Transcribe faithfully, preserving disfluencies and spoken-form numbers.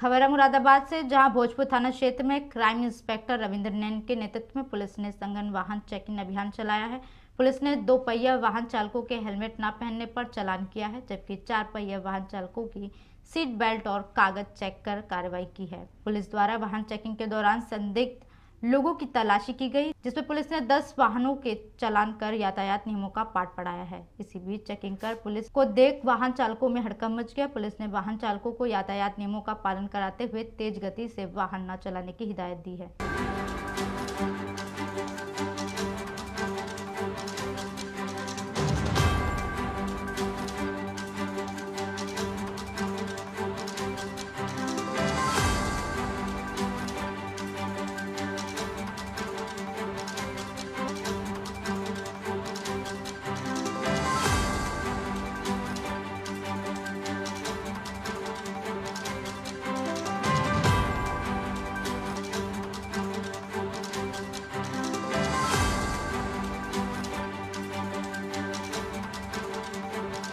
खबर है मुरादाबाद से, जहां भोजपुर थाना क्षेत्र में क्राइम इंस्पेक्टर रविन्द्र नैन के नेतृत्व में पुलिस ने संघन वाहन चेकिंग अभियान चलाया है। पुलिस ने दो पहिया वाहन चालकों के हेलमेट न पहनने पर चालान किया है, जबकि चार पहिया वाहन चालकों की सीट बेल्ट और कागज चेक कर कार्रवाई की है। पुलिस द्वारा वाहन चेकिंग के दौरान संदिग्ध लोगों की तलाशी की गई, जिसमें पुलिस ने दस वाहनों के चालान कर यातायात नियमों का पाठ पढ़ाया है। इसी बीच चेकिंग कर पुलिस को देख वाहन चालकों में हड़कंप मच गया। पुलिस ने वाहन चालकों को यातायात नियमों का पालन कराते हुए तेज गति से वाहन न चलाने की हिदायत दी है।